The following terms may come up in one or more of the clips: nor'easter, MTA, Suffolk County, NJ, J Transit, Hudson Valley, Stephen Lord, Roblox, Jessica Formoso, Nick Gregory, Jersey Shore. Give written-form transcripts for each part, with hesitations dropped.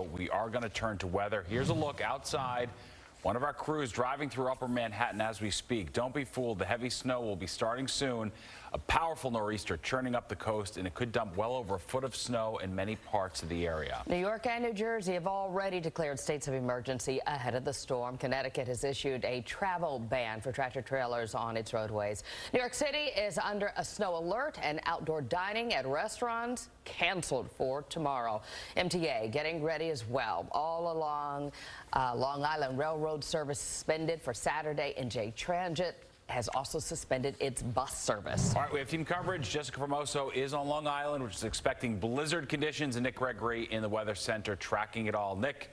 We are going to turn to weather. Here's a look outside. One of our crews driving through upper Manhattan as we speak. Don't be fooled. The heavy snow will be starting soon. A powerful nor'easter churning up the coast, and it could dump well over a foot of snow in many parts of the area. New York and New Jersey have already declared states of emergency ahead of the storm. Connecticut has issued a travel ban for tractor trailers on its roadways. New York City is under a snow alert, and outdoor dining at restaurants canceled for tomorrow. MTA getting ready as well. All along Long Island Railroad service suspended for Saturday, and J Transit has also suspended its bus service. All right, we have team coverage. Jessica Formoso is on Long Island, which is expecting blizzard conditions, and Nick Gregory in the Weather Center tracking it all. Nick,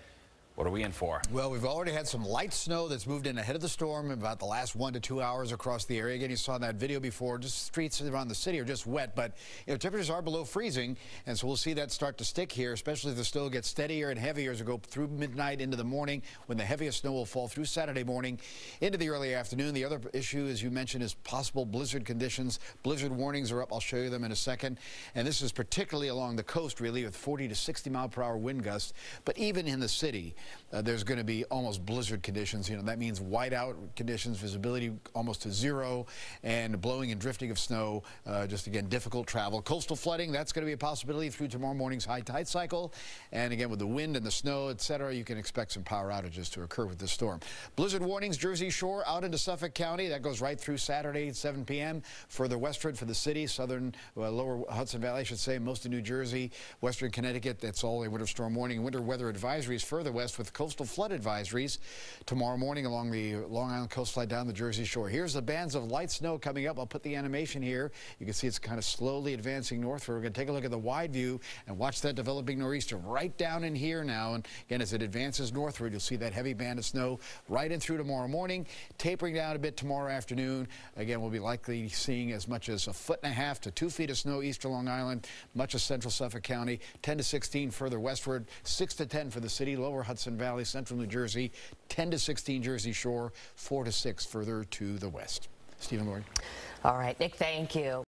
what are we in for? Well, we've already had some light snow that's moved in ahead of the storm in about the last 1 to 2 hours across the area. Again, you saw in that video before, just streets around the city are just wet, but you know, temperatures are below freezing, and so we'll see that start to stick here, especially if the snow gets steadier and heavier as we go through midnight into the morning, when the heaviest snow will fall through Saturday morning into the early afternoon. The other issue, as you mentioned, is possible blizzard conditions. Blizzard warnings are up. I'll show you them in a second. And this is particularly along the coast, really, with 40 to 60 mile per hour wind gusts. But even in the city, there's going to be almost blizzard conditions. You know, that means whiteout conditions, visibility almost to zero, and blowing and drifting of snow. Just again, difficult travel. Coastal flooding, that's going to be a possibility through tomorrow morning's high tide cycle. And again, with the wind and the snow, etc., you can expect some power outages to occur with this storm. Blizzard warnings, Jersey Shore out into Suffolk County. That goes right through Saturday at 7 p.m. Further westward for the city, southern, lower Hudson Valley, I should say, most of New Jersey, western Connecticut. That's all a winter storm warning. Winter weather advisories further west, with coastal flood advisories tomorrow morning along the Long Island coastline down the Jersey Shore. Here's the bands of light snow coming up. I'll put the animation here. You can see it's kind of slowly advancing northward. We're going to take a look at the wide view and watch that developing nor'easter right down in here now. And again, as it advances northward, you'll see that heavy band of snow right in through tomorrow morning, tapering down a bit tomorrow afternoon. Again, we'll be likely seeing as much as a foot and a half to 2 feet of snow east of Long Island, much of central Suffolk County, 10 to 16 further westward, 6 to 10 for the city, lower Hudson Valley, central New Jersey, 10 to 16 Jersey Shore, 4 to 6 further to the west. Stephen Lord. All right, Nick, thank you.